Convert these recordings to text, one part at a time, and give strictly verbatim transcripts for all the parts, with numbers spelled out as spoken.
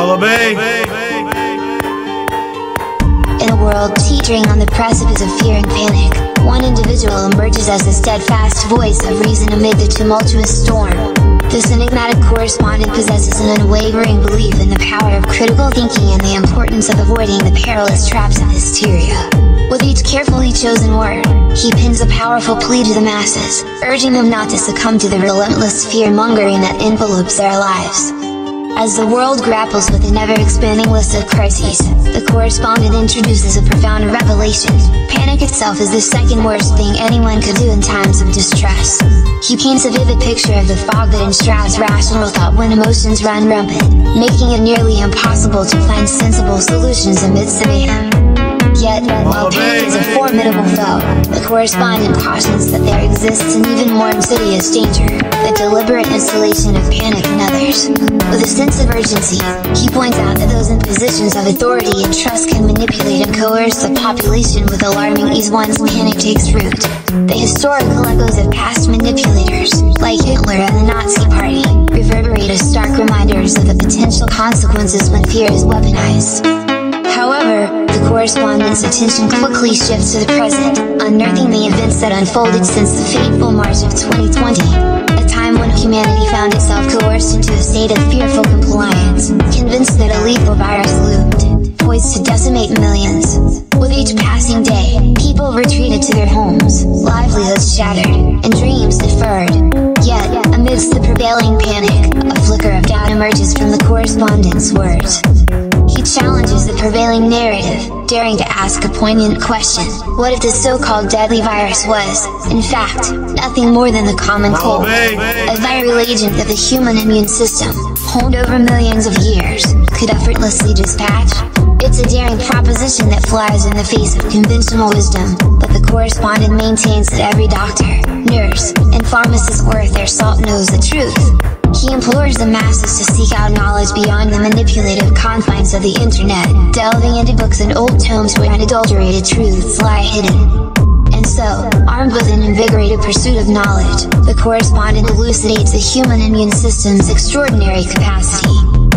Follow me. In a world teetering on the precipice of fear and panic, one individual emerges as the steadfast voice of reason amid the tumultuous storm. This enigmatic correspondent possesses an unwavering belief in the power of critical thinking and the importance of avoiding the perilous traps of hysteria. With each carefully chosen word, he pins a powerful plea to the masses, urging them not to succumb to the relentless fear-mongering that envelopes their lives. As the world grapples with an ever-expanding list of crises, the correspondent introduces a profound revelation: panic itself is the second worst thing anyone could do in times of distress. He paints a vivid picture of the fog that enshrouds rational thought when emotions run rampant, making it nearly impossible to find sensible solutions amidst the mayhem. Yet, while panic is a formidable foe, the correspondent cautions that there exists an even more insidious danger: the deliberate installation of panic in others. With a sense of urgency, he points out that those in positions of authority and trust can manipulate and coerce the population with alarming ease once panic takes root. The historical echoes of past manipulators, like Hitler and the Nazi Party, reverberate as stark reminders of the potential consequences when fear is weaponized. However, the correspondent's attention quickly shifts to the present, unearthing the events that unfolded since the fateful March of twenty twenty, a time when humanity found itself coerced into a state of fearful compliance, convinced that a lethal virus loomed, poised to decimate millions. With each passing day, people retreated to their homes, livelihoods shattered, and dreams deferred. Yet, amidst the prevailing panic, a flicker of doubt emerges from the correspondent's words. He challenges the prevailing narrative, daring to ask a poignant question: what if this so-called deadly virus was, in fact, nothing more than the common cold, a viral agent that the human immune system, honed over millions of years, could effortlessly dispatch? It's a daring proposition that flies in the face of conventional wisdom, but the correspondent maintains that every doctor, nurse, and pharmacist worth their salt knows the truth. He implores the masses to seek out knowledge beyond the manipulative confines of the internet, delving into books and old tomes where unadulterated truths lie hidden. And so, armed with an invigorated pursuit of knowledge, the correspondent elucidates the human immune system's extraordinary capacity,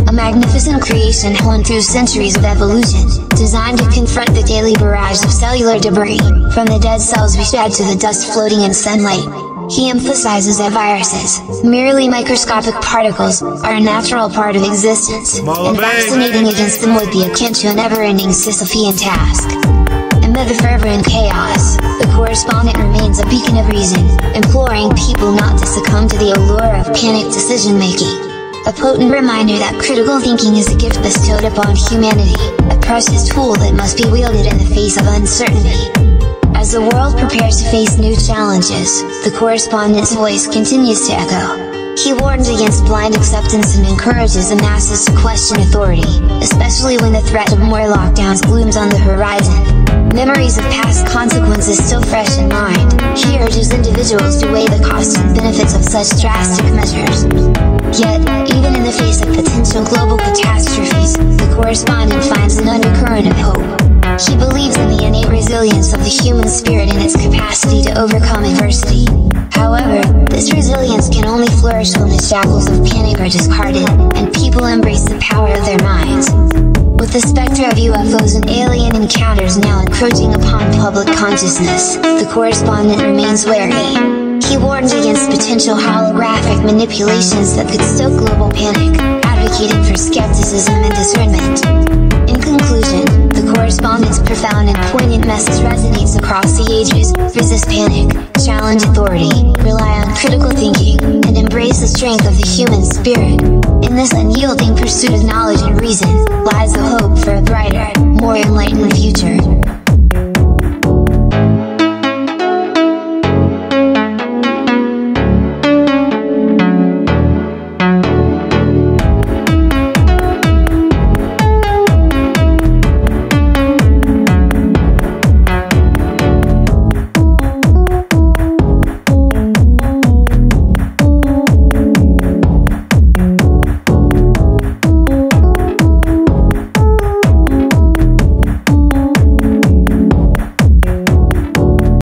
a magnificent creation honed through centuries of evolution, designed to confront the daily barrage of cellular debris, from the dead cells we shed to the dust floating in sunlight. He emphasizes that viruses, merely microscopic particles, are a natural part of existence, and vaccinating against them would be akin to an never-ending Sisyphean task. Amid the fervor and chaos, the correspondent remains a beacon of reason, imploring people not to succumb to the allure of panicked decision-making. A potent reminder that critical thinking is a gift bestowed upon humanity, a precious tool that must be wielded in the face of uncertainty. As the world prepares to face new challenges, the correspondent's voice continues to echo. He warns against blind acceptance and encourages the masses to question authority, especially when the threat of more lockdowns looms on the horizon. Memories of past consequences still fresh in mind, he urges individuals to weigh the costs and benefits of such drastic measures. Yet, even in the face of potential global catastrophes, the correspondent finds an undercurrent of hope. He believes in the innate resilience of the human spirit and its capacity to overcome adversity. However, this resilience can only flourish when the shackles of panic are discarded, and people embrace the power of their minds. With the specter of U F Os and alien encounters now encroaching upon public consciousness, the correspondent remains wary. He warns against potential holographic manipulations that could stoke global panic, advocating for skepticism and discernment. In conclusion, the correspondent's profound and poignant message resonates across the ages: resist panic, challenge authority, rely on critical thinking, and embrace the strength of the human spirit. In this unyielding pursuit of knowledge and reason, lies the hope for a brighter, more enlightened future.